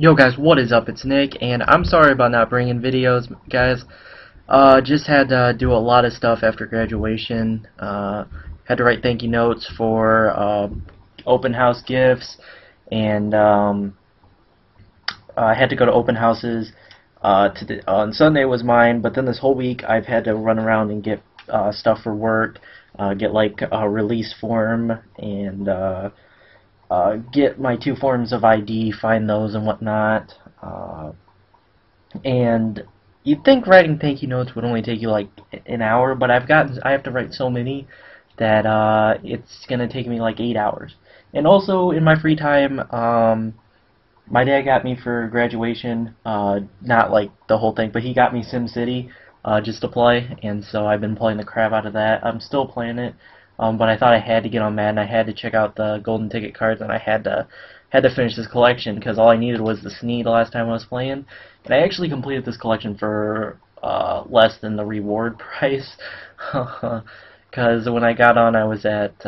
Yo guys, what is up? It's Nick, and I'm sorry about not bringing videos, guys. Just had to do a lot of stuff after graduation. Had to write thank you notes for open house gifts, and I had to go to open houses. On Sunday was mine, but then this whole week I've had to run around and get stuff for work, get like a release form, and get my two forms of ID, find those and whatnot. And you'd think writing thank you notes would only take you like an hour, but I have to write so many that it's gonna take me like 8 hours. And also in my free time, my dad got me for graduation, not like the whole thing, but he got me SimCity just to play, and so I've been playing the crap out of that. I'm still playing it. But I thought I had to get on Madden. I had to check out the Golden Ticket cards, and I had to finish this collection because all I needed was the Snee the last time I was playing. And I actually completed this collection for less than the reward price because when I got on, I was at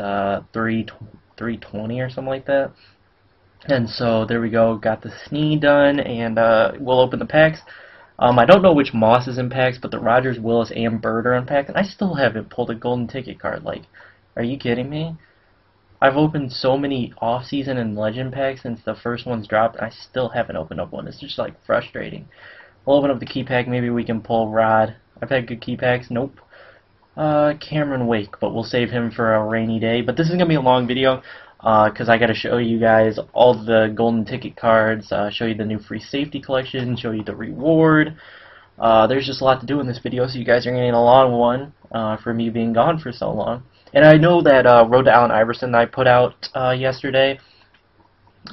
320 or something like that. And so there we go. Got the Snee done, and we'll open the packs. I don't know which Moss is in packs, but the Rodgers, Willis, and Bird are in packs, and I still haven't pulled a Golden Ticket card. Like, are you kidding me? I've opened so many off-season and legend packs since the first one's dropped, and I still haven't opened up one. It's just, like, frustrating. We'll open up the key pack. Maybe we can pull Rod. I've had good key packs. Nope. Cameron Wake, but we'll save him for a rainy day. But this is going to be a long video because I got to show you guys all the Golden Ticket cards, show you the new free safety collection, show you the reward. There's just a lot to do in this video, so you guys are going to get a long one for me being gone for so long. And I know that Road to Allen Iverson that I put out yesterday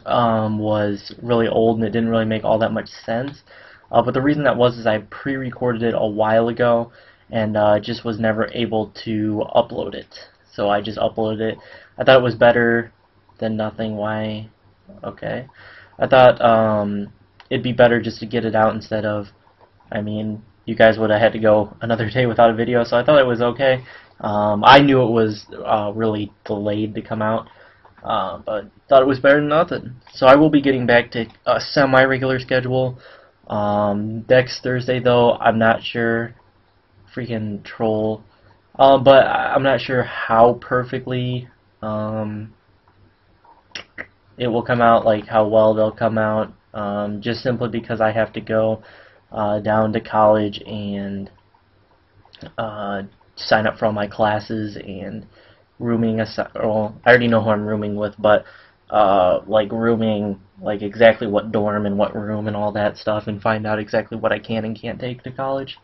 was really old and it didn't really make all that much sense. But the reason that was is I pre-recorded it a while ago and just was never able to upload it. So I just uploaded it. I thought it was better than nothing. Why? Okay. I thought it'd be better just to get it out instead of, I mean, you guys would have had to go another day without a video, so I thought it was okay. I knew it was really delayed to come out, but thought it was better than nothing. So I will be getting back to a semi-regular schedule. Next Thursday, though, I'm not sure. Freaking troll. But I'm not sure how perfectly it will come out, like how well they'll come out, just simply because I have to go down to college and sign up for all my classes and rooming. Well, I already know who I'm rooming with, but like rooming, like exactly what dorm and what room and all that stuff, and find out exactly what I can and can't take to college.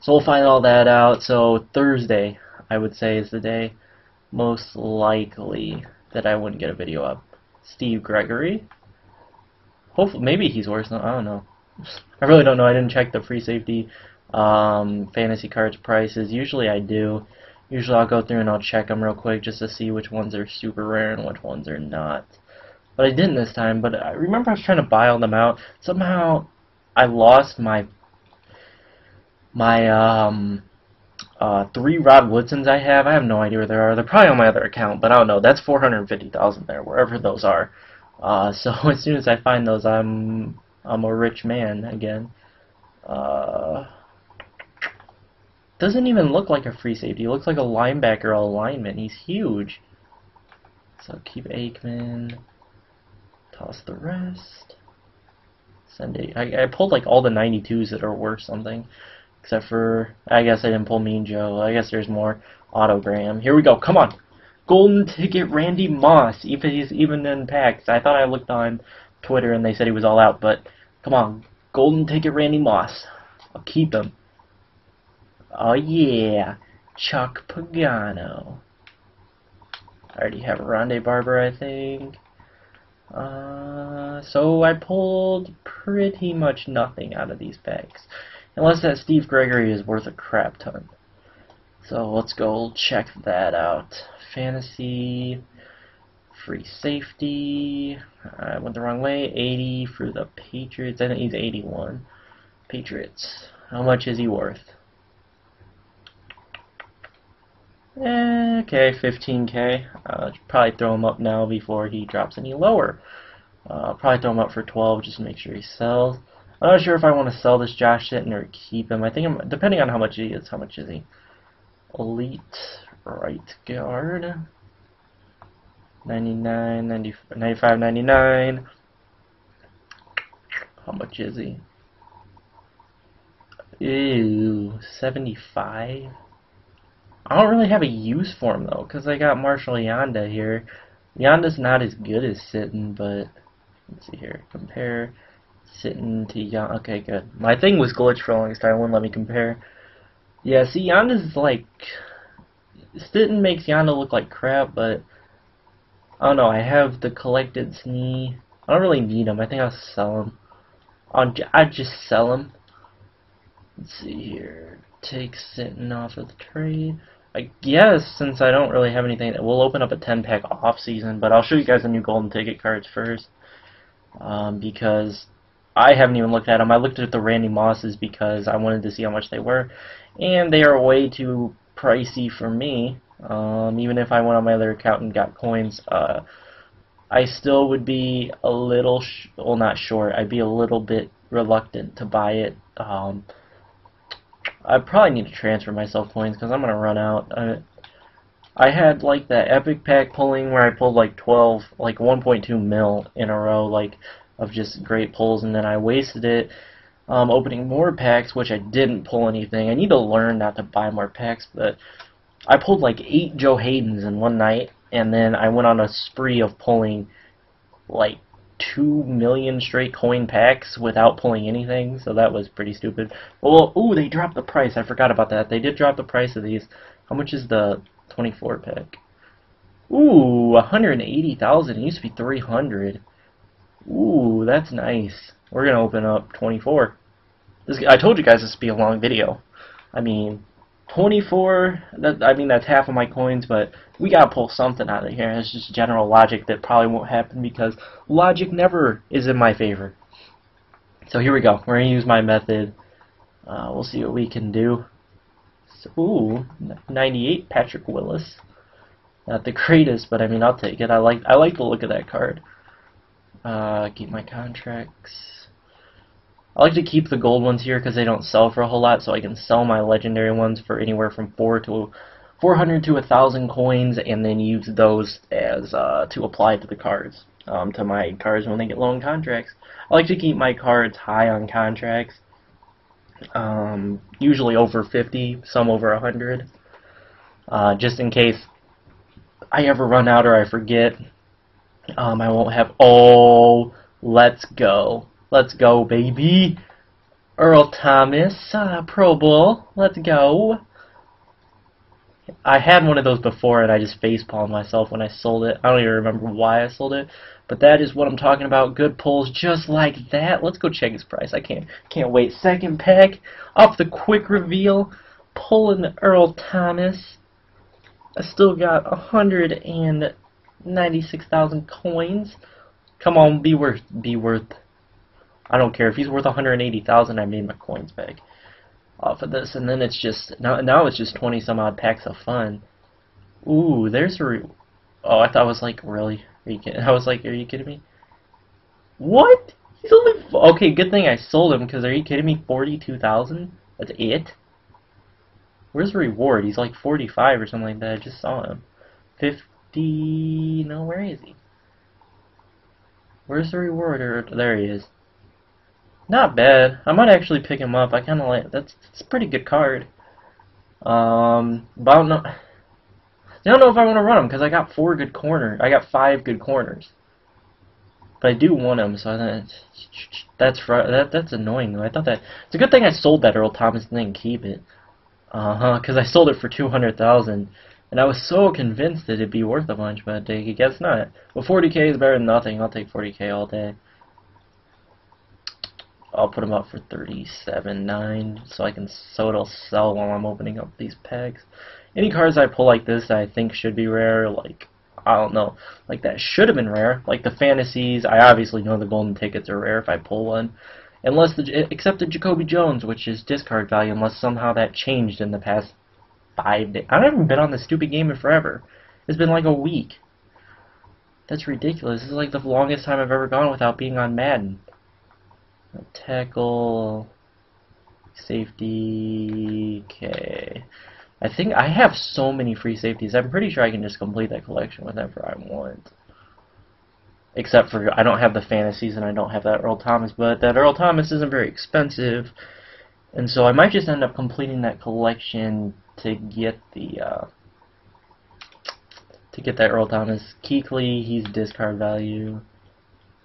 So we'll find all that out. So Thursday, I would say, is the day most likely that I wouldn't get a video up. Steve Gregory? Hopefully, maybe he's worse than, I don't know. I really don't know. I didn't check the free safety fantasy cards prices. Usually I do. Usually I'll go through and I'll check them real quick just to see which ones are super rare and which ones are not. But I didn't this time. But I remember I was trying to buy all them out. Somehow I lost my three Rod Woodsons I have. I have no idea where they are. They're probably on my other account, but I don't know. That's 450,000 there, wherever those are. So as soon as I find those, I'm a rich man again. Doesn't even look like a free safety. It looks like a linebacker or a lineman. He's huge. So keep Aikman. Toss the rest. Sunday. I pulled like all the 92s that are worth something. Except for, I guess I didn't pull Mean Joe. I guess there's more autogram. Here we go. Come on. Golden Ticket Randy Moss. If he's even in packs. I thought I looked on Twitter and they said he was all out, but come on. Golden Ticket Randy Moss. I'll keep him. Oh, yeah. Chuck Pagano. I already have a Ronde Barber, I think. So I pulled pretty much nothing out of these packs. Unless that Steve Gregory is worth a crap ton. So let's go check that out. Fantasy, free safety. I went the wrong way. 80 for the Patriots. I think he's 81. Patriots. How much is he worth? Okay, 15K. I'll probably throw him up now before he drops any lower. I'll probably throw him up for 12 just to make sure he sells. I'm not sure if I want to sell this Josh Sitton or keep him. I think I'm, depending on how much he is. How much is he? Elite right guard. 99, 90, 95, 99. How much is he? Ew, 75. I don't really have a use for him though, because I got Marshall Yanda here. Yanda's not as good as Sitton, but let's see here. Compare Sitton to Yanda. Okay, good. My thing was glitched for the longest time. It wouldn't let me compare. Yeah, see, Yanda's like, Sitton makes Yanda look like crap, but I don't know. I have the collected Snee. I don't really need him. I think I'll sell him. I'll just sell him. Let's see here. Take Sitton off of the trade. I guess since I don't really have anything, we'll open up a 10-pack off season. But I'll show you guys the new golden ticket cards first, because I haven't even looked at them. I looked at the Randy Mosses because I wanted to see how much they were, and they are way too pricey for me. Even if I went on my other account and got coins, I still would be a little well, not short. I'd be a little bit reluctant to buy it. I probably need to transfer myself coins because I'm gonna run out. I had like that epic pack pulling where I pulled like 12, like 1.2 mil in a row, like of just great pulls, and then I wasted it opening more packs, which I didn't pull anything. I need to learn not to buy more packs, but I pulled like 8 Joe Haydens in one night, and then I went on a spree of pulling like 2 million straight coin packs without pulling anything, so that was pretty stupid. Well, ooh, they dropped the price. I forgot about that. They did drop the price of these. How much is the 24 pack? Ooh, 180,000. It used to be 300. Ooh, that's nice. We're gonna open up 24. I told you guys this would be a long video. I mean, 24. That's half of my coins, but we gotta pull something out of here. And it's just general logic that probably won't happen because logic never is in my favor. So here we go. We're gonna use my method. We'll see what we can do. So, ooh, 98 Patrick Willis. Not the greatest, but I mean I'll take it. I like the look of that card. Keep my contracts. I like to keep the gold ones here because they don't sell for a whole lot, so I can sell my legendary ones for anywhere from 400 to 1,000 coins, and then use those as to apply to the cards, to my cards when they get low on contracts. I like to keep my cards high on contracts, usually over 50, some over 100, just in case I ever run out or I forget. I won't have. Oh, let's go. Let's go, baby. Earl Thomas, Pro Bowl. Let's go. I had one of those before, and I just facepalmed myself when I sold it. I don't even remember why I sold it, but that is what I'm talking about. Good pulls just like that. Let's go check his price. I can't wait. Second pack, off the quick reveal, pulling the Earl Thomas. I still got 196,000 coins. Come on, be worth. Be worth. I don't care if he's worth 180,000. I made my coins back off of this, and then it's just now it's just 20 some odd packs of fun. Ooh, there's a. Oh, I thought I was like, really? Are you kidding? I was like, are you kidding me? What? He's only okay. Good thing I sold him because are you kidding me? 42,000. That's it. Where's the reward? He's like 45 or something like that. I just saw him. 50. No, where is he? Where's the rewarder? There he is. Not bad. I might actually pick him up. I kind of like that's a pretty good card. But I don't know if I want to run him because I got 4 good corners. I got 5 good corners. But I do want him, so that's annoying though. I thought that it's a good thing I sold that Earl Thomas and then keep it. Because I sold it for 200,000. And I was so convinced that it'd be worth a bunch, but I guess not. Well, 40K is better than nothing. I'll take 40K all day. I'll put them up for 37.9, so I can so it'll sell while I'm opening up these packs. Any cards I pull like this that I think should be rare, like I don't know, like that should have been rare, like the fantasies. I obviously know the golden tickets are rare if I pull one, unless except the Jacoby Jones, which is discard value, unless somehow that changed in the past 5 days. I haven't been on this stupid game in forever. It's been like a week. That's ridiculous. This is like the longest time I've ever gone without being on Madden. Tackle, safety, okay. I think I have so many free safeties. I'm pretty sure I can just complete that collection whenever I want. Except for I don't have the fantasies and I don't have that Earl Thomas, but that Earl Thomas isn't very expensive. And so I might just end up completing that collection to get the that Earl Thomas. Kuechly, he's discard value.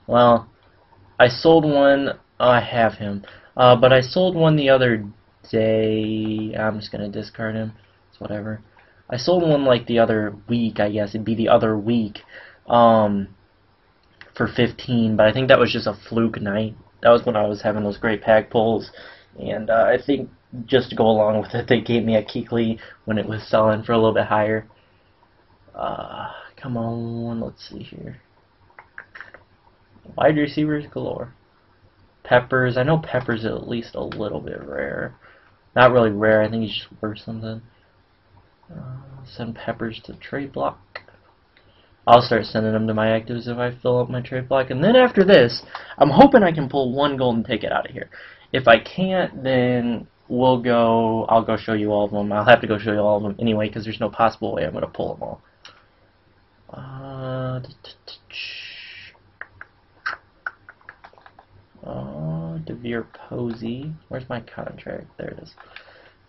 Well, I sold one. Oh, I have him. But I sold one the other day. I'm just gonna discard him. It's whatever. I sold one like the other week, I guess. It'd be the other week. For 15, but I think that was just a fluke night. That was when I was having those great pack pulls, and I think just to go along with it, they gave me a Kuechly when it was selling for a little bit higher. Come on, let's see here. Wide receivers galore. Peppers, I know Peppers is at least a little bit rare. Not really rare, I think he's just worth something. Send Peppers to trade block. I'll start sending them to my actives if I fill up my trade block. And then after this, I'm hoping I can pull one golden ticket out of here. If I can't, then we'll go. I'll go show you all of them. I'll have to go show you all of them anyway because there's no possible way I'm going to pull them all. DeVere Posey. Where's my contract? There it is.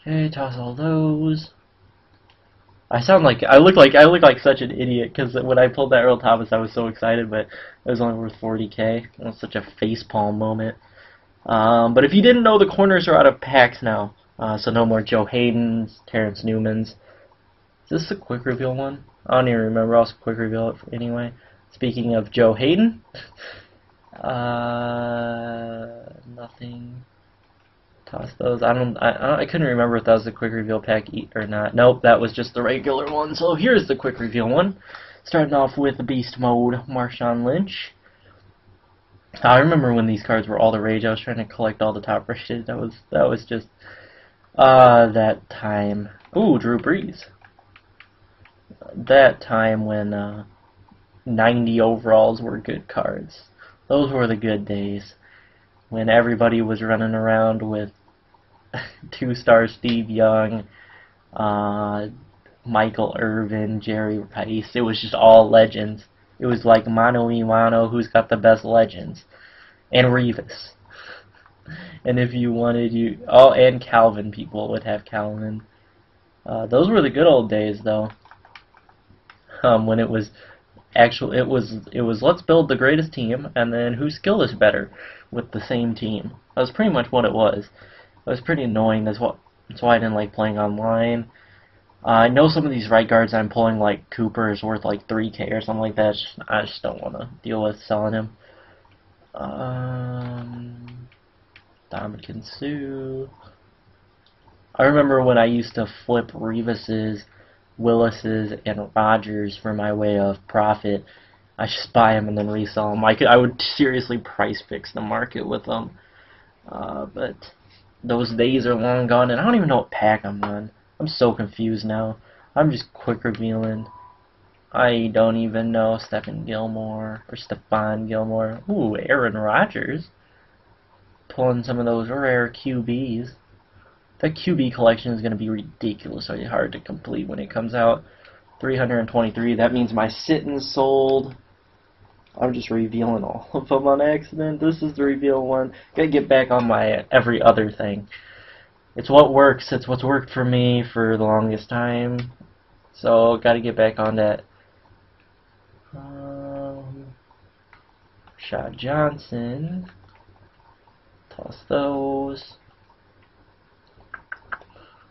Okay, toss all those. I sound like I look like such an idiot because when I pulled that Earl Thomas, I was so excited, but it was only worth 40K. It was such a facepalm moment. But if you didn't know, the corners are out of packs now, so no more Joe Hayden's, Terrence Newman's. Is this the quick reveal one? I don't even remember. I'll quick reveal it anyway. Speaking of Joe Hayden, nothing. Toss those. I couldn't remember if that was the quick reveal pack or not. Nope, that was just the regular one. So here's the quick reveal one. Starting off with the beast mode, Marshawn Lynch. I remember when these cards were all the rage. I was trying to collect all the top rated. That was just that time. Ooh, Drew Brees. That time when 90 overalls were good cards. Those were the good days. When everybody was running around with two-star Steve Young, Michael Irvin, Jerry Rice. It was just all legends. It was like mano y mano, who's got the best legends, and Revis. And if you wanted, and Calvin, people would have Calvin. Those were the good old days, though. When it was. Actually, it was let's build the greatest team, and then whose skill is better with the same team. That was pretty much what it was. It was pretty annoying. That's why I didn't like playing online. I know some of these right guards I'm pulling, like Cooper, is worth like 3K or something like that. I just don't want to deal with selling him. Dominican Sue. I remember when I used to flip Revis's, Willis's, and Rodgers for my way of profit. I just buy them and then resell them. I would seriously price fix the market with them. But those days are long gone, and I don't even know what pack I'm on. I'm so confused now. I'm just quick revealing. I don't even know. Stephen Gilmore or Stephon Gilmore. Ooh, Aaron Rodgers. Pulling some of those rare QBs. That QB collection is going to be ridiculously hard to complete when it comes out. 323. That means my Sitton sold. I'm just revealing all of them on accident. This is the reveal one. Gotta get back on my every other thing. It's what works. It's what's worked for me for the longest time. So gotta get back on that. Shot Johnson. Toss those.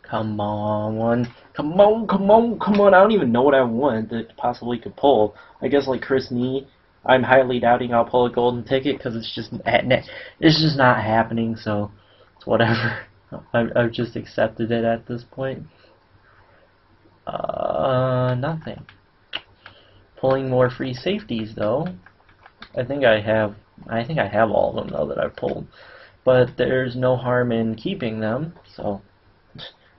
Come on, one. Come on, come on, come on. I don't even know what I want that possibly could pull. I guess like Chris Snee, I'm highly doubting I'll pull a golden ticket because it's just not happening, so it's whatever. I've just accepted it at this point. Nothing. Pulling more free safeties though. I think I have all of them though that I've pulled. But there's no harm in keeping them, so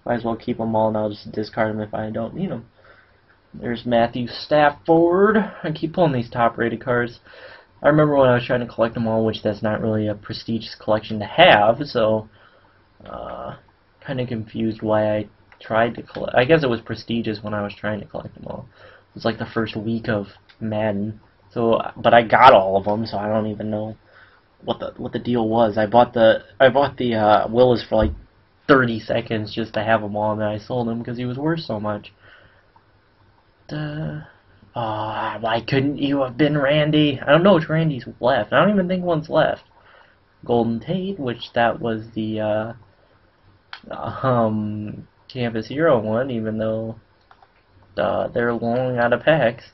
might as well keep them all, and I'll just discard them if I don't need them. There's Matthew Stafford. I keep pulling these top-rated cards. I remember when I was trying to collect them all, which that's not really a prestigious collection to have, so kind of confused why I tried to collect. I guess it was prestigious when I was trying to collect them all. It was like the first week of Madden. So, but I got all of them, so I don't even know what the deal was. I bought the Willis for like 30 seconds just to have them all, and then I sold him because he was worth so much. Oh, why couldn't you have been Randy? I don't know if Randy's left. I don't even think one's left. Golden Tate, which that was the Campus Hero one, even though they're long out of packs.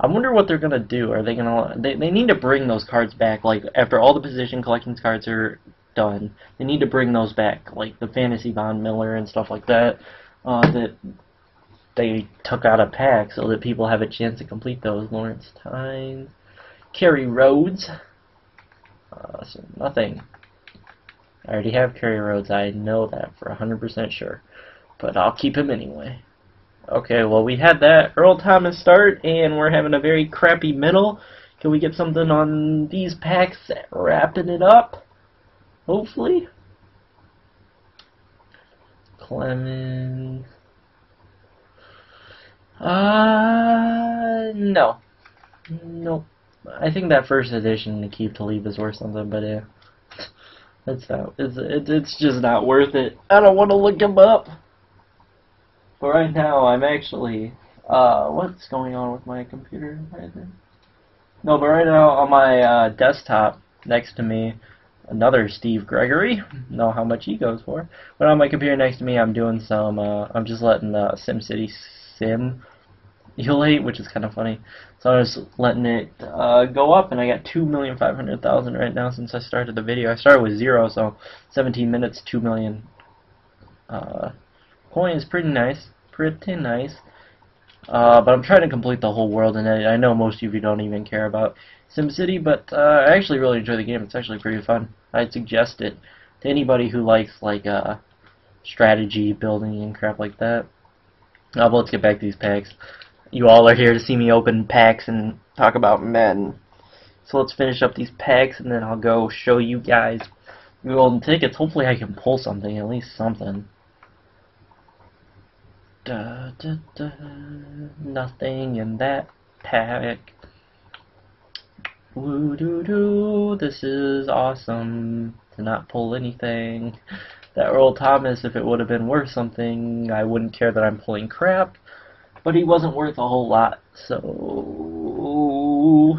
I wonder what they're gonna do. Are they gonna? They need to bring those cards back. Like after all the position collections cards are done, they need to bring those back, like the fantasy Von Miller and stuff like that that they took out of pack, so that people have a chance to complete those. Lawrence Tynes, Kerry Rhodes, so nothing. I already have Kerry Rhodes. I know that for 100% sure, but I'll keep him anyway. Okay, well we had that Earl Thomas start, and we're having a very crappy middle. Can we get something on these packs wrapping it up? Hopefully. Clemens. No. Nope. I think that first edition Nakeem Talib is worth something, but yeah. It's just not worth it. I don't want to look him up. But right now, I'm actually, what's going on with my computer right now? No, but right now on my desktop next to me, another Steve Gregory. Know how much he goes for. But on my computer next to me, I'm doing some. I'm just letting SimCity simulate, which is kind of funny. So I'm just letting it go up, and I got 2,500,000 right now since I started the video. I started with 0, so 17 minutes, 2 million coins. Pretty nice. Pretty nice. But I'm trying to complete the whole world, and I know most of you don't even care about SimCity, but I actually really enjoy the game. It's actually pretty fun. I'd suggest it to anybody who likes like strategy building and crap like that. But let's get back to these packs. You all are here to see me open packs and talk about Madden. So let's finish up these packs, and then I'll go show you guys the golden tickets. Hopefully I can pull something, at least something. Nothing in that pack. Woo doo doo, this is awesome to not pull anything. That Earl Thomas, if it would have been worth something, I wouldn't care that I'm pulling crap, but he wasn't worth a whole lot, so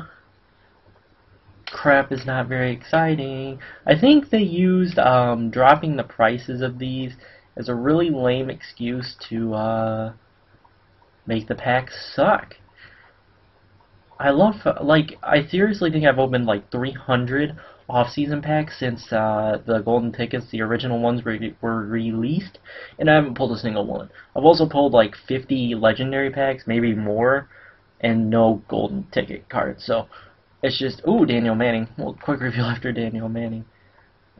crap is not very exciting. I think they used dropping the prices of these as a really lame excuse to make the pack suck. I love, like, I seriously think I've opened like 300 off-season packs since the golden tickets, the original ones, were released, and I haven't pulled a single one. I've also pulled like 50 legendary packs, maybe more, and no golden ticket cards. So it's just, ooh, Daniel Manning. Well, quick review after Daniel Manning.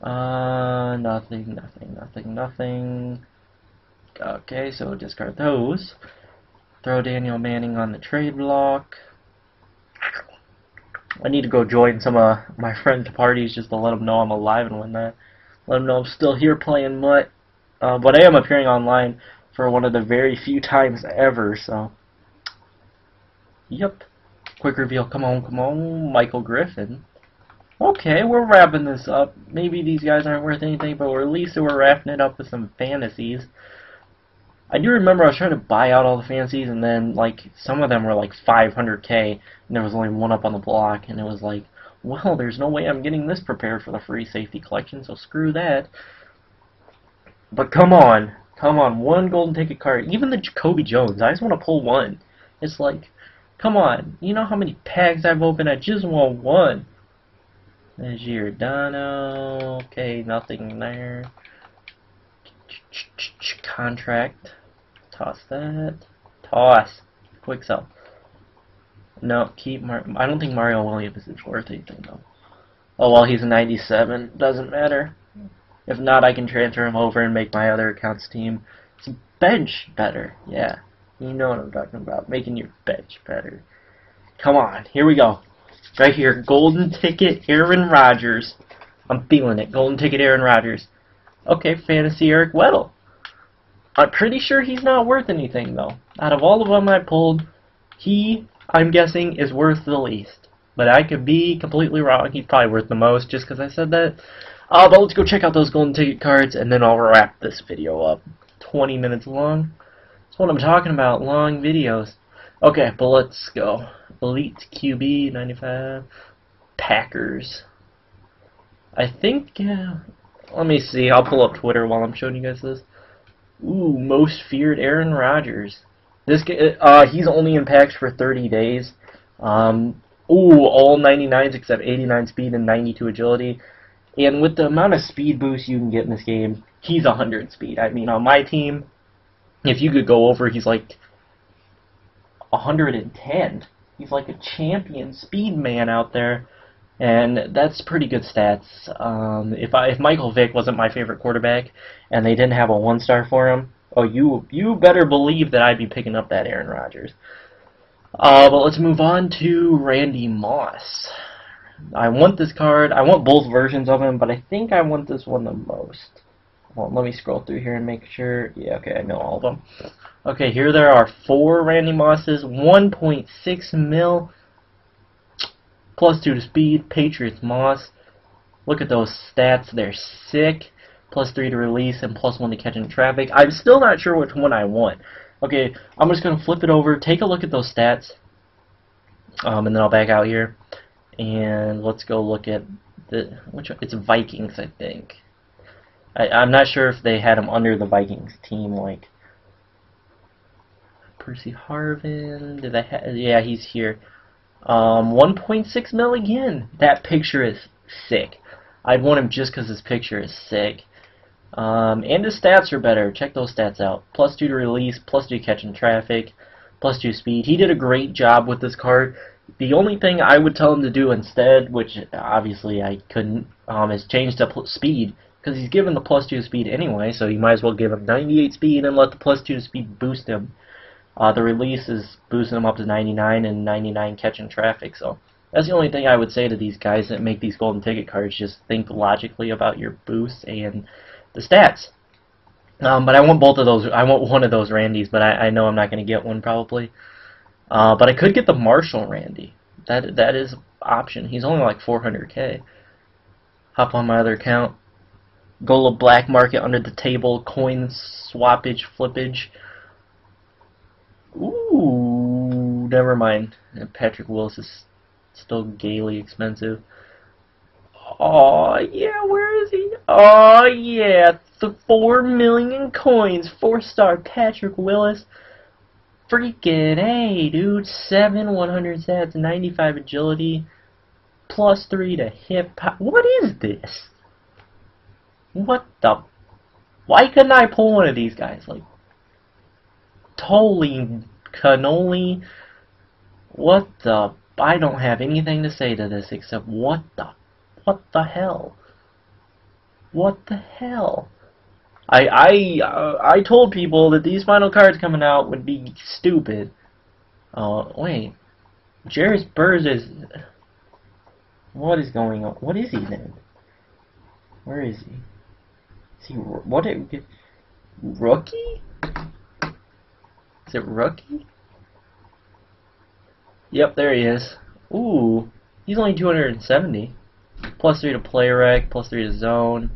Nothing. Okay, so discard those. Throw Daniel Manning on the trade block. I need to go join some of my friends' parties just to let them know I'm alive and whatnot. Let them know I'm still here playing Mutt. But I am appearing online for one of the very few times ever, so. Yep. Quick reveal. Come on. Michael Griffin. Okay, we're wrapping this up. Maybe these guys aren't worth anything, but at least we're wrapping it up with some fantasies. I do remember I was trying to buy out all the fantasies, and then like some of them were like 500k, and there was only one up on the block, and it was like, well, there's no way I'm getting this prepared for the free safety collection, so screw that. But come on, one golden ticket card. Even the Jacoby Jones, I just want to pull one. It's like, come on, you know how many packs I've opened? I just want one. There's Giordano. Okay, nothing there. Contract. Toss that. Toss. Quick sell. No, keep Martin. I don't think Mario Williams is worth anything, though. Oh, well, he's a 97. Doesn't matter. If not, I can transfer him over and make my other account's team bench better. Yeah, you know what I'm talking about. Making your bench better. Come on, here we go. Right here, Golden Ticket Aaron Rodgers. I'm feeling it. Golden Ticket Aaron Rodgers. Okay, Fantasy Eric Weddle. I'm pretty sure he's not worth anything, though. Out of all of them I pulled, he, I'm guessing, is worth the least. But I could be completely wrong. He's probably worth the most just because I said that. But let's go check out those Golden Ticket cards, and then I'll wrap this video up. 20 minutes long. That's what I'm talking about, long videos. Okay, but let's go. Elite QB 95 Packers. I think, let me see. I'll pull up Twitter while I'm showing you guys this. Ooh, most feared Aaron Rodgers. This he's only in packs for 30 days. Ooh, all 99s except 89 speed and 92 agility. And with the amount of speed boost you can get in this game, he's 100 speed. I mean, on my team, if you could go over, he's like 110. He's like a champion speed man out there, and that's pretty good stats. If Michael Vick wasn't my favorite quarterback, and they didn't have a 1-star for him, oh, you better believe that I'd be picking up that Aaron Rodgers. But let's move on to Randy Moss. I want this card. I want both versions of him, but I think I want this one the most. Well, let me scroll through here and make sure. Yeah, okay, I know all of them. Okay, here there are 4 Randy Mosses, 1.6 mil, plus 2 to speed, Patriots Moss. Look at those stats, they're sick. Plus 3 to release and plus 1 to catch in traffic. I'm still not sure which one I want. Okay, I'm just going to flip it over, take a look at those stats, and then I'll back out here. And let's go look at the which one? It's Vikings, I think. I'm not sure if they had him under the Vikings team, like Percy Harvin. Did they have? Yeah, he's here. 1.6 mil again. That picture is sick. I'd want him just because his picture is sick. And his stats are better. Check those stats out. Plus 2 to release, plus 2 catch in traffic, plus 2 speed. He did a great job with this card. The only thing I would tell him to do instead, which obviously I couldn't, is change the speed, because he's given the plus 2 speed anyway, so you might as well give him 98 speed and let the plus 2 speed boost him. The release is boosting him up to 99 and 99 catching traffic, so that's the only thing I would say to these guys that make these Golden Ticket cards. Just think logically about your boosts and the stats. But I want both of those. I want one of those Randys, but I know I'm not going to get one probably. But I could get the Marshall Randy. That is an option. He's only like 400K. Hop on my other account. Go to black market under the table. Coin swappage, flippage. Ooh, never mind. Patrick Willis is still gaily expensive. Oh yeah, where is he? Oh yeah, the 4 million coins, 4-star Patrick Willis. Freaking hey, dude. 7 100 stats, 95 agility, plus 3 to hip hop. What is this? What the? Why couldn't I pull one of these guys? Like, totally cannoli. What the? I don't have anything to say to this except what the? What the hell? What the hell? I told people that these final cards coming out would be stupid. Oh wait, Jerry Rice is. What is going on? What is he then? Where is he? Is he what? Rookie? Is it rookie? Yep, there he is. Ooh, he's only 270. Plus 3 to play rec. Plus 3 to zone.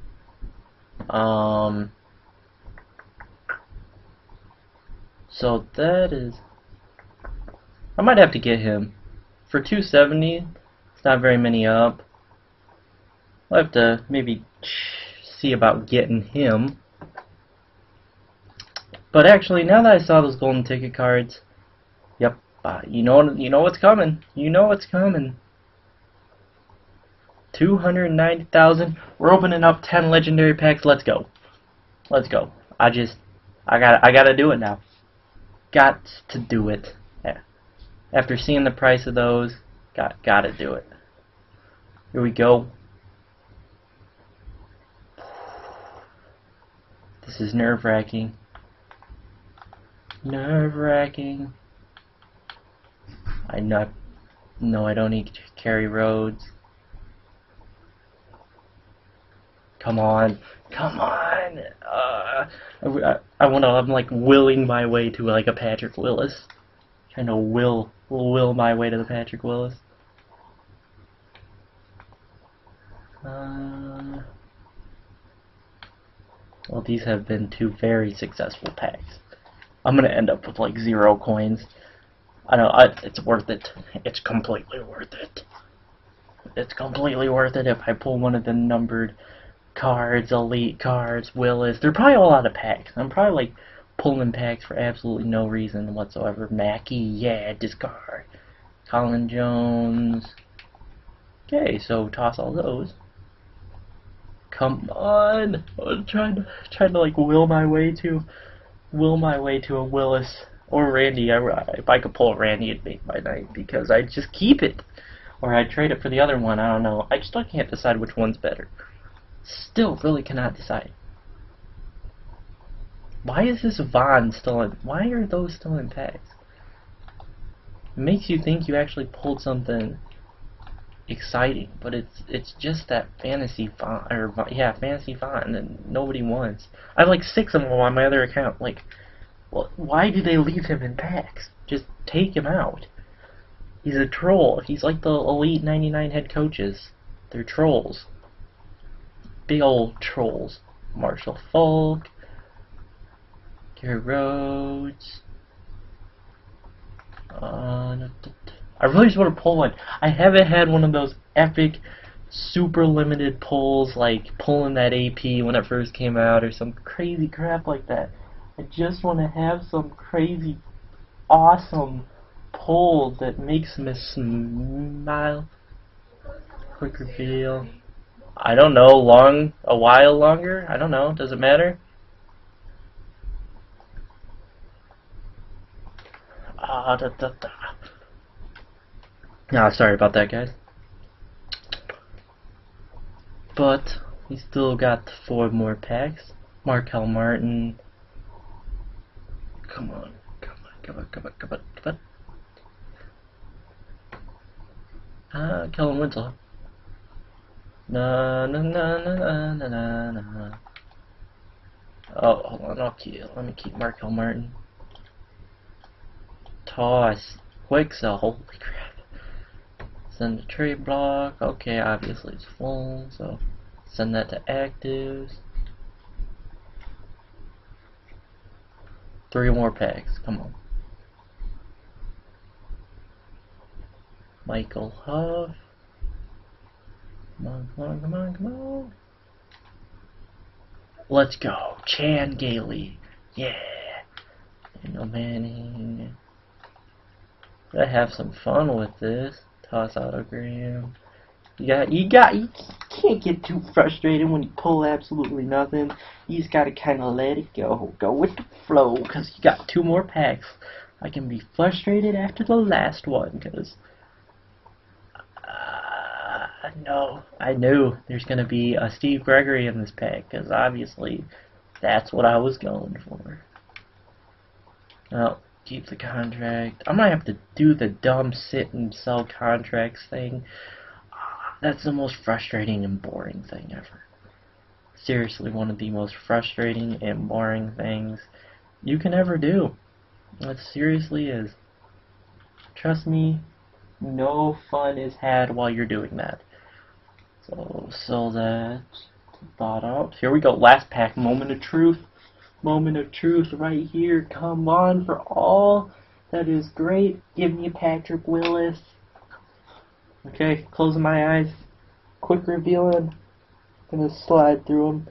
So that is. I might have to get him for 270. It's not very many up. I'll have to maybe see about getting him. But actually, now that I saw those Golden Ticket cards, yep, you know what's coming. You know what's coming. 290,000. We're opening up 10 legendary packs. Let's go. Let's go. I gotta do it now. Got to do it. Yeah. After seeing the price of those, gotta do it. Here we go. This is nerve-wracking. Nerve-wracking. I don't need Kerry Rhodes. Come on. Come on! I want to, I'm like willing my way to like a Patrick Willis. Trying to will my way to the Patrick Willis. Well, these have been two very successful packs. I'm gonna end up with like 0 coins. I know it's worth it. It's completely worth it. It's completely worth it if I pull one of the numbered cards, elite cards, Willis. They're probably all out of packs. I'm probably like pulling packs for absolutely no reason whatsoever. Mackey, yeah, discard. Colin Jones. Okay, so toss all those. Come on! I'm trying to like will my way to a Willis or Randy. If I could pull Randy, it'd make my night because I'd just keep it, or I'd trade it for the other one. I don't know. I still can't decide which one's better. Still, really cannot decide. Why is this Von still in? Why are those still in packs? It makes you think you actually pulled something exciting, but it's just that fantasy font, or yeah, fantasy font that nobody wants. I have like 6 of them on my other account. Like, well, why do they leave him in packs? Just take him out. He's a troll. He's like the elite 99 head coaches. They're trolls. Big old trolls. Marshall Folk, Kerry Rhodes. I really just want to pull one. I haven't had one of those epic, super limited pulls, like pulling that AP when it first came out or some crazy crap like that. I just want to have some crazy, awesome pull that makes me smile. Quick reveal. I don't know, a while longer? I don't know, does it matter? No, sorry about that, guys. But we still got 4 more packs. Markel Martin. Come on, come on, come on, come on, come on, come on. Kellen Winslow. Na na na na na na na. Oh, hold on, let me keep Markel Martin. Toss. Quick sell, holy crap. Send the trade block. Okay, obviously it's full, so send that to actives. 3 more packs. Come on. Michael Huff. Come on, come on, come on, come on. Let's go. Chan Gailey. Yeah. Daniel Manning. Gotta have some fun with this. Toss autogram. You can't get too frustrated when you pull absolutely nothing. You just gotta kinda let it go. Go with the flow, cause you got 2 more packs. I can be frustrated after the last one, cause I knew there's gonna be a Steve Gregory in this pack, cause obviously that's what I was going for. Oh. Keep the contract. I might have to do the dumb sit and sell contracts thing. That's the most frustrating and boring thing ever. Seriously, one of the most frustrating and boring things you can ever do. It seriously is. Trust me, no fun is had while you're doing that. So, sell that. Thought out. Here we go. Last pack. Moment of truth. Moment of truth right here. Come on, for all that is great. Give me a Patrick Willis. Okay, closing my eyes. Quick revealing. Gonna slide through him.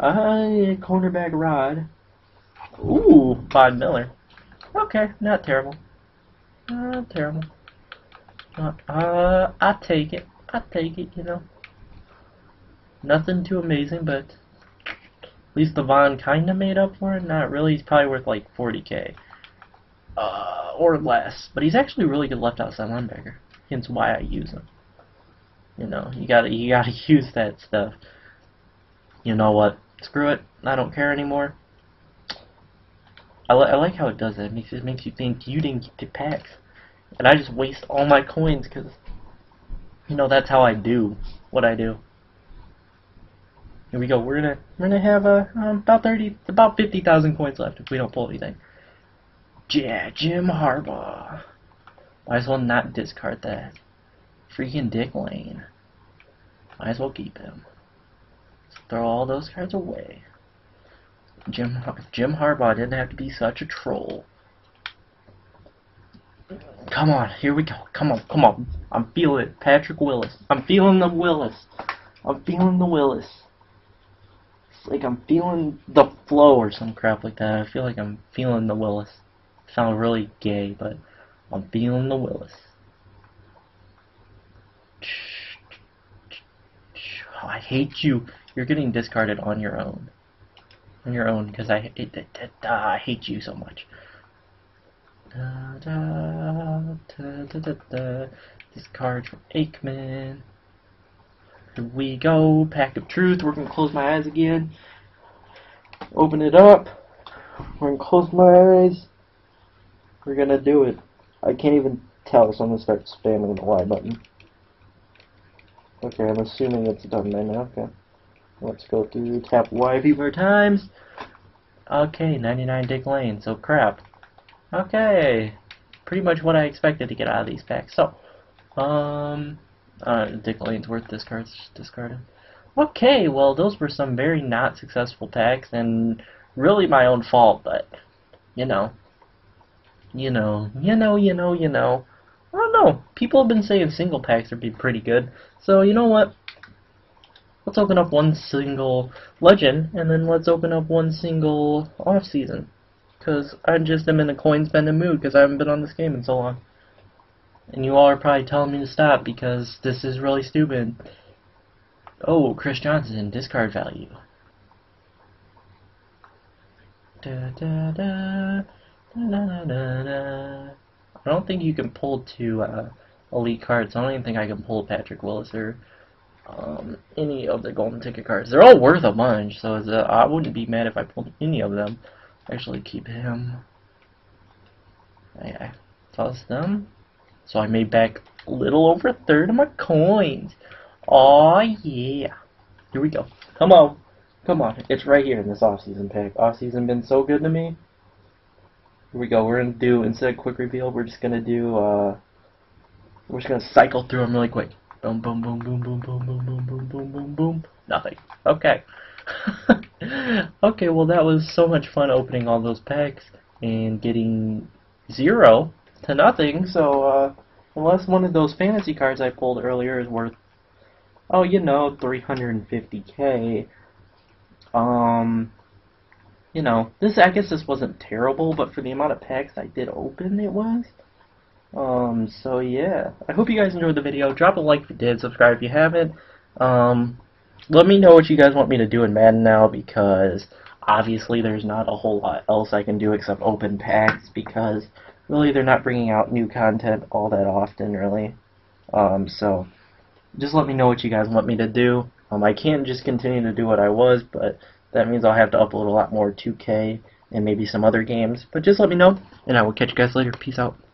Cornerback Rod. Ooh, Von Miller. Okay, not terrible. Not terrible. I take it. I take it, you know. Nothing too amazing, but at least the Von kinda made up for it. Not really. He's probably worth like 40K. Or less. But he's actually a really good left outside linebacker. Hence why I use him. You know, you gotta use that stuff. You know what? screw it, I don't care anymore. I like how it does that. It makes you think you didn't get the packs, and I just waste all my coins because, you know, that's how I do what I do. Here we go. We're gonna have about 50,000 coins left if we don't pull anything. Yeah, Jim Harbaugh. Might as well not discard that. Freaking Dick Lane. Might as well keep him. Let's throw all those cards away. Jim Harbaugh didn't have to be such a troll. Come on, here we go. Come on, come on. I'm feeling it. Patrick Willis. I'm feeling the Willis. I'm feeling the Willis. It's like I'm feeling the flow or some crap like that. I feel like I'm feeling the Willis. I sound really gay, but I'm feeling the Willis. Oh, I hate you. You're getting discarded on your own. On your own, because I hate you so much. Da, da, da, da, da, da. This card from Aikman. Here we go. Pack of Truth. We're going to close my eyes again. Open it up. We're going to close my eyes. We're going to do it. I can't even tell, so I'm going to start spamming the Y button. Okay, I'm assuming it's done by now. Okay. Let's go through, tap Y a few more times. Okay, 99 Dick Lane, so crap. Okay, pretty much what I expected to get out of these packs. So, Dick Lane's worth discards, just discarded. Okay, well, those were some very not successful packs, and really my own fault, but, you know. I don't know, people have been saying single packs would be pretty good, so you know what? Let's open up one single legend, and then let's open up one single off-season. Because I just am in a coin-spending mood, because I haven't been on this game in so long. And you all are probably telling me to stop, because this is really stupid. Oh, Chris Johnson, discard value. I don't think you can pull two elite cards. I don't even think I can pull Patrick Willis or... any of the golden ticket cards. They're all worth a bunch, so I wouldn't be mad if I pulled any of them. Actually, keep him. I tossed them. So I made back a little over a third of my coins. Aw, yeah. Here we go. Come on. Come on. It's right here in this off-season pack. Off-season been so good to me. Here we go. We're going to do, instead of quick reveal, we're just going to do, we're just going to cycle through them really quick. Boom, boom, boom, boom, boom, boom, boom, boom, boom, boom, boom, boom. Nothing. Okay. Okay, well, that was so much fun opening all those packs and getting 0 to nothing. So, unless one of those fantasy cards I pulled earlier is worth, oh, you know, 350K. You know, this, I guess this wasn't terrible, but for the amount of packs I did open, it was. So yeah, I hope you guys enjoyed the video. Drop a like if you did, subscribe if you haven't. Let me know what you guys want me to do in Madden now, because obviously there's not a whole lot else I can do except open packs, because really they're not bringing out new content all that often, really. So just let me know what you guys want me to do. I can't just continue to do what I was, but that means I'll have to upload a lot more 2K and maybe some other games. But just let me know, and I will catch you guys later. Peace out.